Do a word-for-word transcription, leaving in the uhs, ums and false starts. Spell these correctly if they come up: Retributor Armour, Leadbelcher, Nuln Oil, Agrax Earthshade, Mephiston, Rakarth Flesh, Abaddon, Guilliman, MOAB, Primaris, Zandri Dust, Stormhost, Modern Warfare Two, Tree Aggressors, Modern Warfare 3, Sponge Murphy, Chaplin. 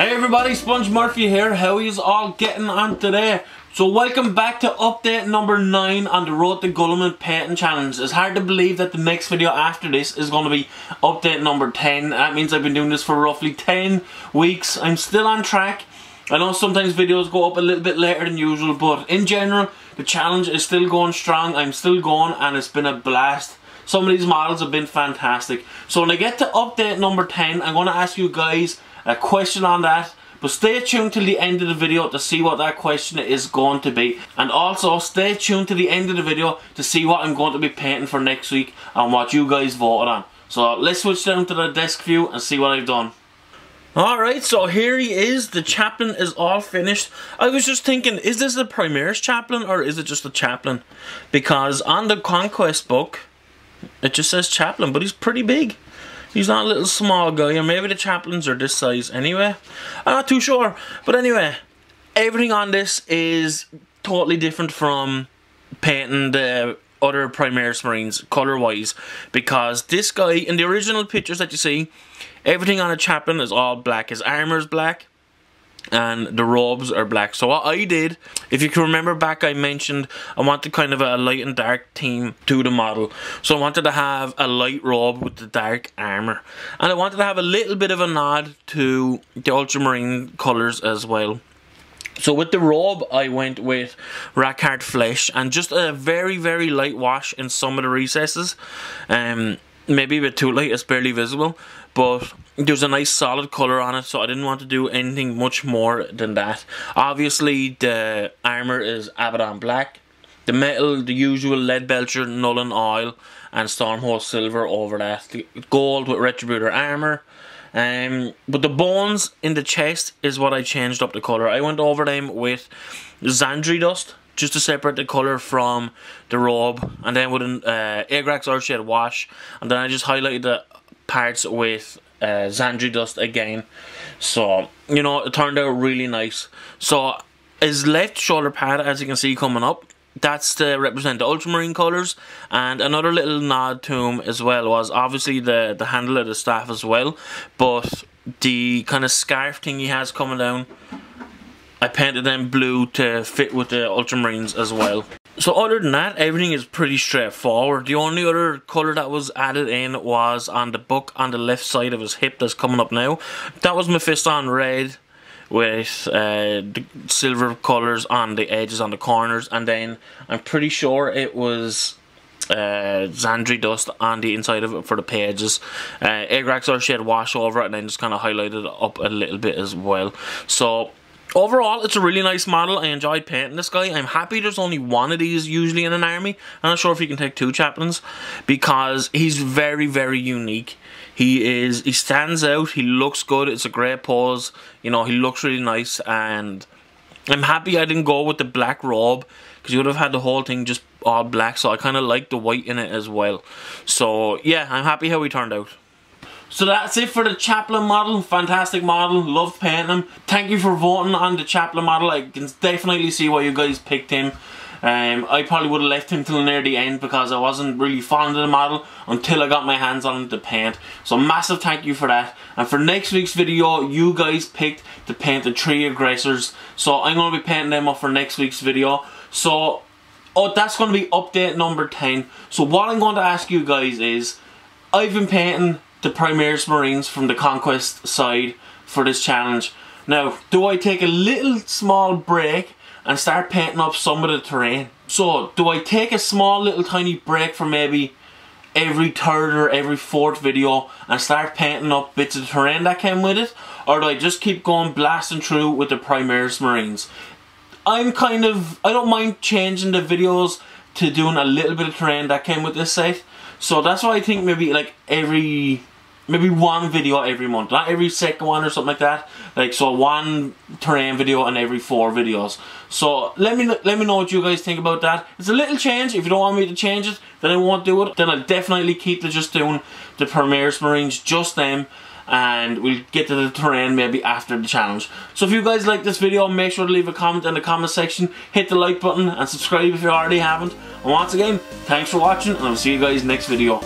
Hey everybody, Sponge Murphy here. How are you all getting on today? So welcome back to update number nine on the Road to Guilliman Patent Challenge. It's hard to believe that the next video after this is going to be update number ten. That means I've been doing this for roughly ten weeks. I'm still on track. I know sometimes videos go up a little bit later than usual, but in general, the challenge is still going strong. I'm still going and it's been a blast. Some of these models have been fantastic. So when I get to update number ten, I'm going to ask you guys a question on that, but stay tuned till the end of the video to see what that question is going to be, and also stay tuned to the end of the video to see what I'm going to be painting for next week and what you guys voted on. So let's switch down to the desk view and see what I've done. Alright, so here he is. The Chaplin is all finished. I was just thinking, is this the Primaris Chaplin or is it just the Chaplin? Because on the Conquest book it just says Chaplin, but he's pretty big. He's not a little small guy, or maybe the Chaplins are this size anyway. I'm not too sure. But anyway, everything on this is totally different from painting the other Primaris Marines, colour-wise. Because this guy, in the original pictures that you see, everything on a Chaplin is all black. His armour is black, and the robes are black. So what I did, if you can remember back, I mentioned I wanted kind of a light and dark theme to the model. So I wanted to have a light robe with the dark armour, and I wanted to have a little bit of a nod to the ultramarine colours as well. So with the robe I went with Rakarth Flesh, and just a very very light wash in some of the recesses. Um, maybe a bit too light, it's barely visible, but there's a nice solid colour on it, so I didn't want to do anything much more than that. Obviously the armour is Abaddon black, the metal, the usual Leadbelcher, Nuln Oil and Stormhost silver over that, the gold with Retributor armour. Um, but the bones in the chest is what I changed up the colour. I went over them with Zandri Dust, just to separate the colour from the robe, and then with an uh, Agrax Earthshade wash, and then I just highlighted the parts with uh, Zandri Dust again. So, you know, it turned out really nice. So, his left shoulder pad, as you can see coming up, that's to represent the ultramarine colours, and another little nod to him as well was obviously the, the handle of the staff as well, but the kind of scarf thing he has coming down, I painted them blue to fit with the ultramarines as well. So other than that, everything is pretty straightforward. The only other colour that was added in was on the book on the left side of his hip that's coming up now. That was Mephiston red with uh, the silver colours on the edges, on the corners, and then I'm pretty sure it was uh, Zandri Dust on the inside of it for the pages. Uh, Agrax Earthshade wash over it and then just kind of highlighted it up a little bit as well. So overall, it's a really nice model. I enjoyed painting this guy. I'm happy there's only one of these usually in an army. I'm not sure if you can take two Chaplains, because he's very, very unique. He is, he stands out, he looks good, it's a great pose, you know, he looks really nice, and I'm happy I didn't go with the black robe, because you would have had the whole thing just all black, so I kind of like the white in it as well. So, yeah, I'm happy how he turned out. So that's it for the Chaplin model. Fantastic model, loved painting him. Thank you for voting on the Chaplin model. I can definitely see why you guys picked him. Um, I probably would have left him till near the end because I wasn't really fond of the model until I got my hands on him to paint. So massive thank you for that. And for next week's video, you guys picked to paint the Tree Aggressors. So I'm going to be painting them up for next week's video. So oh, that's going to be update number ten. So what I'm going to ask you guys is, I've been painting the Primaris Marines from the Conquest side for this challenge. Now, do I take a little small break and start painting up some of the terrain? So, do I take a small little tiny break for maybe every third or every fourth video and start painting up bits of the terrain that came with it? Or do I just keep going blasting through with the Primaris Marines? I'm kind of, I don't mind changing the videos to doing a little bit of terrain that came with this set. So that's why I think maybe like every, maybe one video every month, not every second one or something like that. Like, so one terrain video and every four videos. So let me let me know what you guys think about that. It's a little change. If you don't want me to change it, then I won't do it. Then I'll definitely keep to just doing the Primaris Marines, just them, and we'll get to the terrain maybe after the challenge. So if you guys like this video, make sure to leave a comment in the comment section, hit the like button and subscribe if you already haven't. And once again, thanks for watching and I'll see you guys next video.